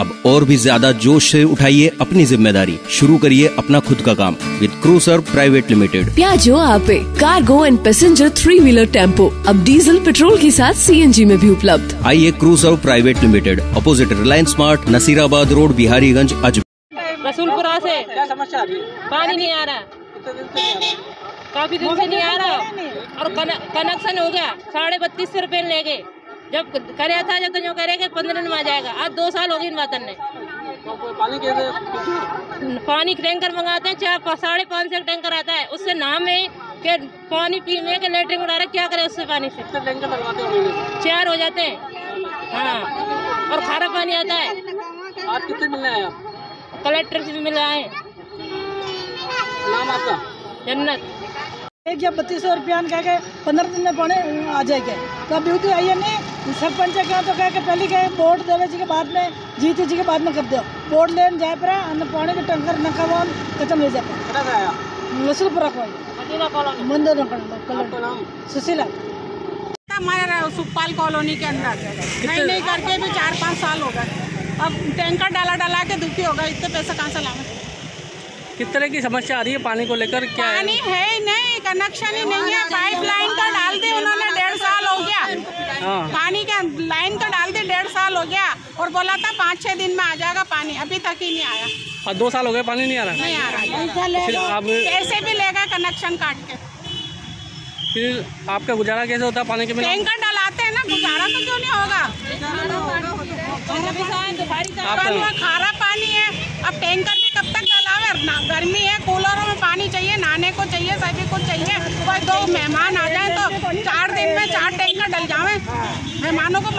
अब और भी ज्यादा जोश से उठाइए अपनी जिम्मेदारी, शुरू करिए अपना खुद का काम with crusher private limited. Piaggio Ape cargo and passenger 3 wheeler tempo अब डीजल पेट्रोल के साथ CNG में भी उपलब्ध। आइए crusher private limited, opposite Reliance mart, Nasirabad road, Bihariganj, Ajmer. Rasoolpura से समस्या पानी नहीं आ रहा, काफी दिन से नहीं आ रहा और कनेक्शन हो गया 3250 रूपए ले गए। जब करे था जब तो करे 15 दिन में आ जाएगा, आज 2 साल हो गए इन वातन ने। पानी टैंकर मंगाते हैं 4-5, 550 का टैंकर आता है, उससे नाम है के पानी पी में के लेटरिन उड़ा रहे, क्या करे उससे पानी से। चार हो जाते हैं हाँ, और खारा पानी आता है। आज कितने मिलने आए आप? कलेक्टर से भी मिल आए। नाम आपका? जन्नत। 1 या 3200 रुपया कह 15 दिन में पानी आ जाएगा। तो अभी तो आई नहीं सरपंच क्या तो कह के पहले कहे बोर्ड देवे जी के बाद में जीते जी के बाद में कर दो, बोर्ड लेन जाए पर पानी के टंकर नकाम खत्म ले जाए। रसूलपुरा कॉलोनी मंदिर सुशीला, मैं सुखपाल कॉलोनी के अंदर नहीं करके भी 4-5 साल हो गए। अब टैंकर डाला के दुखी होगा, इतने पैसा कहाँ से लाऊंगा। किस तरह की समस्या आ रही है पानी को लेकर? क्या पानी है ही नहीं, कनेक्शन ही नहीं है, पाइपलाइन का डाल दी उन्होंने, 1.5 साल हो गया। पानी का लाइन का डाल दी 1.5 साल हो गया और बोला था 5-6 दिन में आ जाएगा पानी, अभी तक ही नहीं आया। और 2 साल हो गए पानी नहीं आ रहा। नहीं आ रहा, कैसे भी लेगा कनेक्शन काट के। फिर आपका गुजारा कैसे होता है पानी के बिना? टैंकर डलाते है ना, गुजारा तो क्यों नहीं होगा। खारा पानी है, अब टैंकर भी कब तक ना, गर्मी है, कूलरों में पानी चाहिए, नहाने को चाहिए, सभी कुछ चाहिए। कोई 2 मेहमान आ जाए तो 4 दिन में 4 टैंकर डल जावे, मेहमानों को